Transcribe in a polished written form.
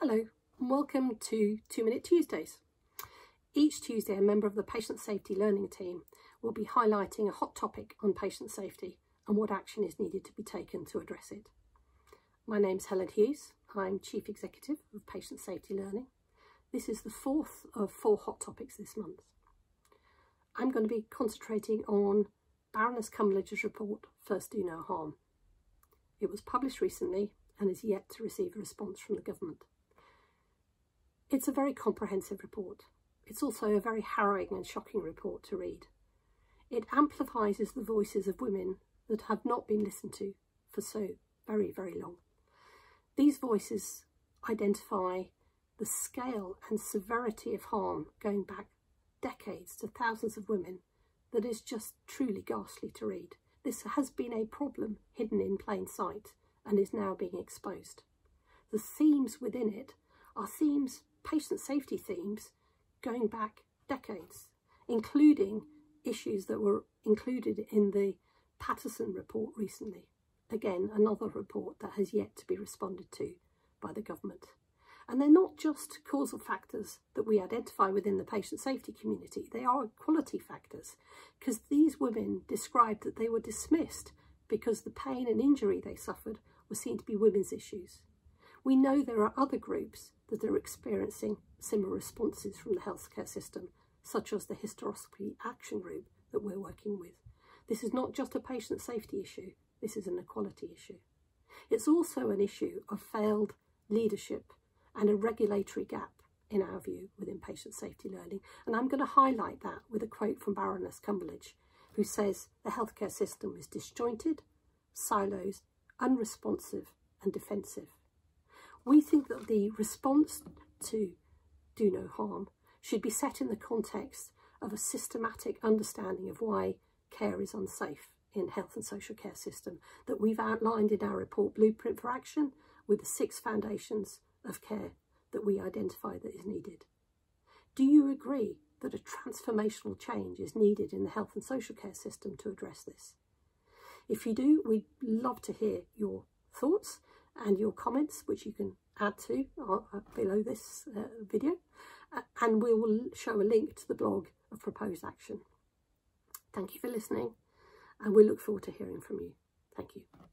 Hello and welcome to 2-Minute Tuesdays. Each Tuesday, a member of the Patient Safety Learning team will be highlighting a hot topic on patient safety and what action is needed to be taken to address it. My name's Helen Hughes. I'm Chief Executive of Patient Safety Learning. This is the fourth of four hot topics this month. I'm going to be concentrating on Baroness Cumberlege's report, First Do No Harm. It was published recently and is yet to receive a response from the government. It's a very comprehensive report. It's also a very harrowing and shocking report to read. It amplifies the voices of women that have not been listened to for so very, very long. These voices identify the scale and severity of harm going back decades to thousands of women that is just truly ghastly to read. This has been a problem hidden in plain sight and is now being exposed. The themes within it are themes, patient safety themes, going back decades, including issues that were included in the Paterson report recently. Again, another report that has yet to be responded to by the government. And they're not just causal factors that we identify within the patient safety community, they are equality factors, because these women described that they were dismissed because the pain and injury they suffered were seen to be women's issues. We know there are other groups that are experiencing similar responses from the healthcare system, such as the Hysteroscopy Action Group that we're working with. This is not just a patient safety issue, this is an equality issue. It's also an issue of failed leadership and a regulatory gap, in our view, within patient safety learning. And I'm going to highlight that with a quote from Baroness Cumberlege, who says the healthcare system is disjointed, silos, unresponsive and defensive. We think that the response to Do No Harm should be set in the context of a systematic understanding of why care is unsafe in health and social care system that we've outlined in our report Blueprint for Action, with the 6 foundations of care that we identify that is needed. Do you agree that a transformational change is needed in the health and social care system to address this? If you do, we'd love to hear your thoughts and your comments, which you can add to below this video, and we will show a link to the blog of proposed action. Thank you for listening, and we look forward to hearing from you. Thank you.